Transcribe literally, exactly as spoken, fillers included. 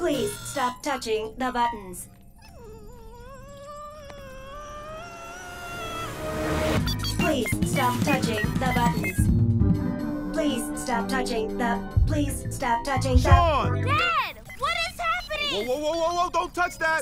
Please stop touching the buttons. Please stop touching the buttons. Please stop touching the... Please stop touching the... Sean! Dad! What is happening? Whoa, whoa, whoa, whoa, whoa! Don't touch that!